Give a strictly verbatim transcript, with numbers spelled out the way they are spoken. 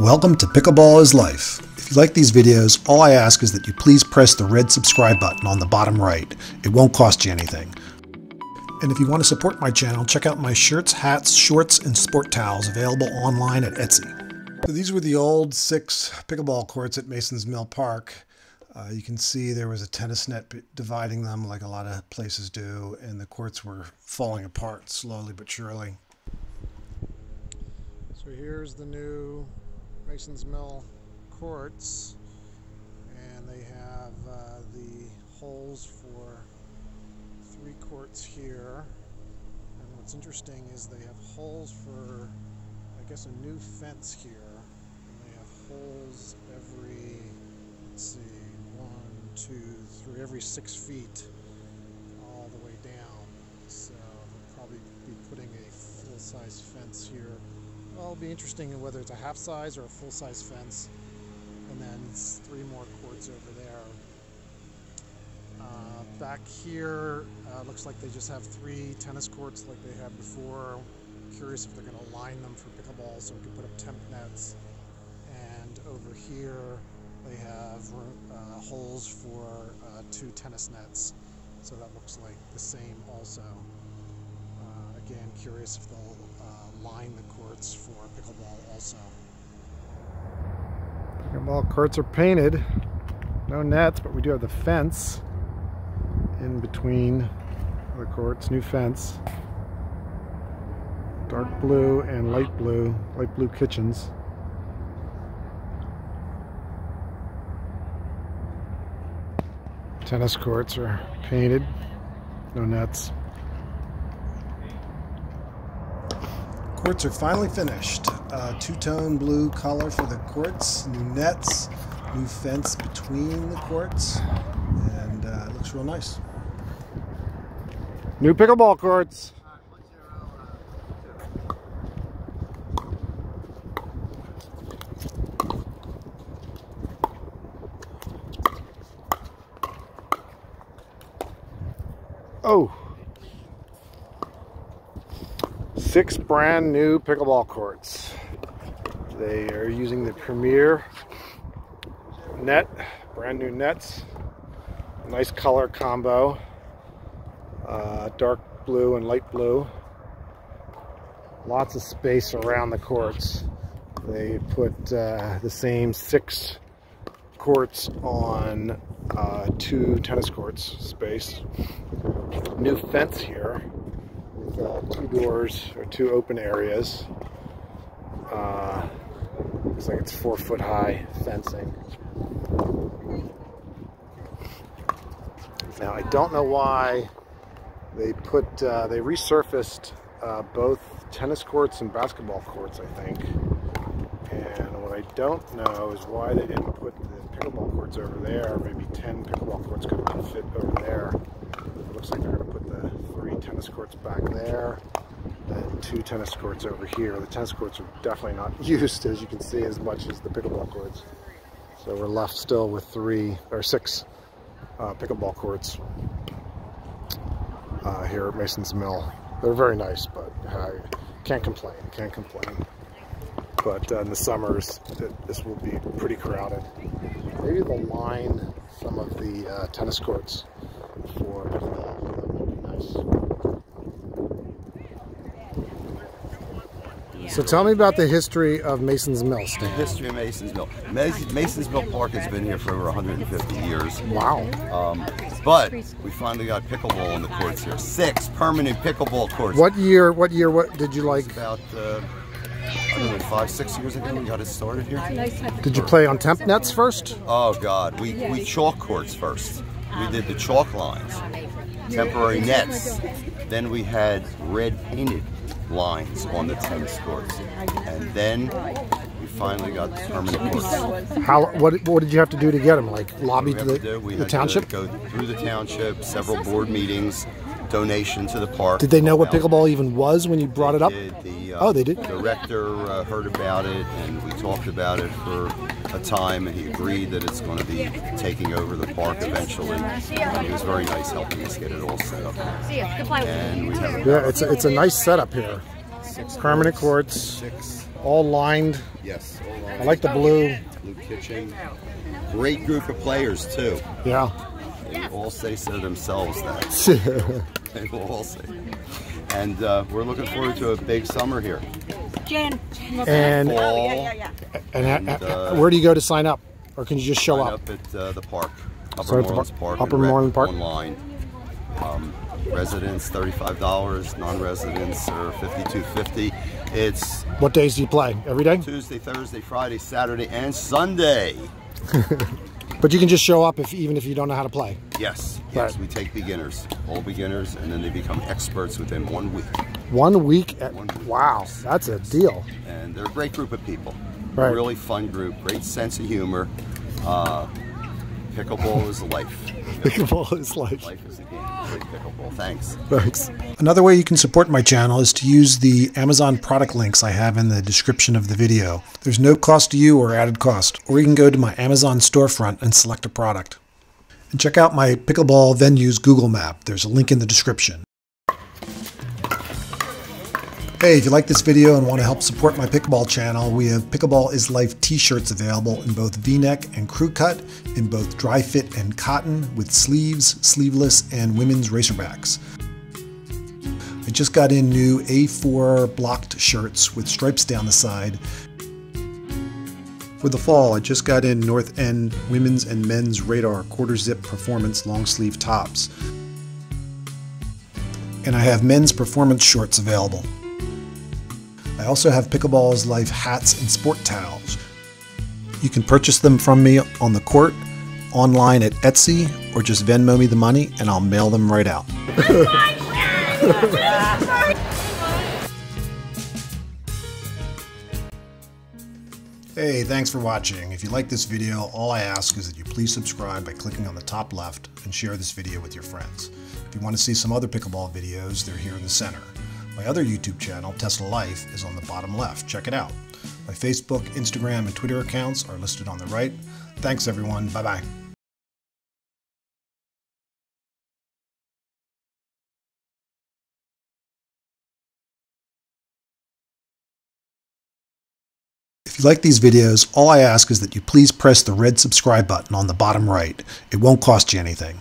Welcome to Pickleball is Life. If you like these videos, all I ask is that you please press the red subscribe button on the bottom right. It won't cost you anything. And if you want to support my channel, check out my shirts, hats, shorts, and sport towels available online at Etsy. So these were the old six pickleball courts at Mason's Mill Park. Uh, you can see there was a tennis net dividing them like a lot of places do, and the courts were falling apart slowly but surely. So here's the new Mason's Mill courts, and they have uh, the holes for three courts here, and what's interesting is they have holes for, I guess, a new fence here, and they have holes every, let's see, one, two, three, every six feet all the way down, so they'll probably be putting a full-size fence here. Well, it'll be interesting whether it's a half size or a full size fence, and then it's three more courts over there. Uh, back here, uh, looks like they just have three tennis courts like they had before. I'm curious if they're going to line them for pickleball so we can put up temp nets. And over here, they have uh, holes for uh, two tennis nets, so that looks like the same also. Uh, again, curious if they'll uh, line the courts for pickleball also. Pickleball courts are painted, no nets, but we do have the fence in between the courts, new fence. Dark blue and light blue, light blue kitchens. Tennis courts are painted, no nets. Courts are finally finished. Uh, two-tone blue color for the courts, new nets, new fence between the courts, and uh, it looks real nice. New pickleball courts. Oh. Six brand new pickleball courts. They are using the Premier net, brand new nets. Nice color combo, uh, dark blue and light blue. Lots of space around the courts. They put uh, the same six courts on uh, two tennis courts space. New fence here. Uh, two doors or two open areas. Uh, looks like it's four foot high fencing. Now I don't know why they put uh, they resurfaced uh, both tennis courts and basketball courts, I think. And what I don't know is why they didn't put the pickleball courts over there. Maybe ten pickleball courts could have fit over there. It looks like they're going to put the three tennis courts back there and two tennis courts over here. The tennis courts are definitely not used, as you can see, as much as the pickleball courts. So we're left still with three or six uh, pickleball courts uh, here at Mason's Mill. They're very nice, but uh, can't complain, can't complain. But uh, in the summers, this will be pretty crowded. Maybe they'll line some of the uh, tennis courts for pickleball. That would be nice. So tell me about the history of Mason's Mill, Stan. The history of Mason's Mill. Mason's Mill Park has been here for over one hundred fifty years. Wow. Um, but we finally got pickleball on the courts here. Six permanent pickleball courts. What year, what year, what did you like? About, uh, I don't know, five, six years ago we got it started here. Did you play on temp nets first? Oh, God. We, we chalk courts first. We did the chalk lines, temporary nets. Then we had red painted lines on the tennis courts. And then we finally got the permanent courts. How, what, what did you have to do to get them? Like lobby to the, to do, we the had township? To go through the township, several board meetings, donation to the park. Did they know what pickleball even was when you brought they it up? Did. The, uh, oh, they did. The director uh, heard about it, and we talked about it for a time, and he agreed that it's going to be taking over the park eventually. And he was very nice helping us get it all set up. And we have yeah, it's a, it's a nice setup here. Six permanent courts. Six all lined. Yes, all lined. I like the blue. Blue kitchen. Great group of players too. Yeah. They all say so themselves that. They all say. And uh, we're looking forward to a big summer here. Jan. And, oh, yeah, yeah, yeah. and, and uh, where do you go to sign up? Or can you just show up? Sign up at uh, the park. Upper Moreland Park. Upper Moreland Park. Online. Um, residents thirty-five dollars, non-residents are fifty-two fifty. It's what days do you play? Every day? Tuesday, Thursday, Friday, Saturday, and Sunday. But you can just show up if even if you don't know how to play. Yes. Yes, right. We take beginners, all beginners, and then they become experts within one week. One week? At, one week. Wow, that's a deal. And they're a great group of people. Right. Really fun group, great sense of humor. Uh, Pickleball is life. Pickleball is life. Life is a game. Pickleball. Thanks. Thanks. Another way you can support my channel is to use the Amazon product links I have in the description of the video. There's no cost to you or added cost. Or you can go to my Amazon storefront and select a product. And check out my Pickleball venues Google map. There's a link in the description. Hey, if you like this video and want to help support my pickleball channel, we have Pickleball is Life t-shirts available in both V-neck and crew cut, in both dry fit and cotton, with sleeves, sleeveless, and women's racerbacks. I just got in new A four blocked shirts with stripes down the side. For the fall, I just got in North End women's and men's Radar quarter zip performance long sleeve tops. And I have men's performance shorts available. I also have Pickleball is Life hats and sport towels. You can purchase them from me on the court, online at Etsy, or just Venmo me the money and I'll mail them right out. Hey, thanks for watching. If you like this video, all I ask is that you please subscribe by clicking on the top left and share this video with your friends. If you want to see some other pickleball videos, they're here in the center. My other YouTube channel, Tesla Life, is on the bottom left. Check it out. My Facebook, Instagram, and Twitter accounts are listed on the right. Thanks, everyone. Bye-bye. If you like these videos, all I ask is that you please press the red subscribe button on the bottom right. It won't cost you anything.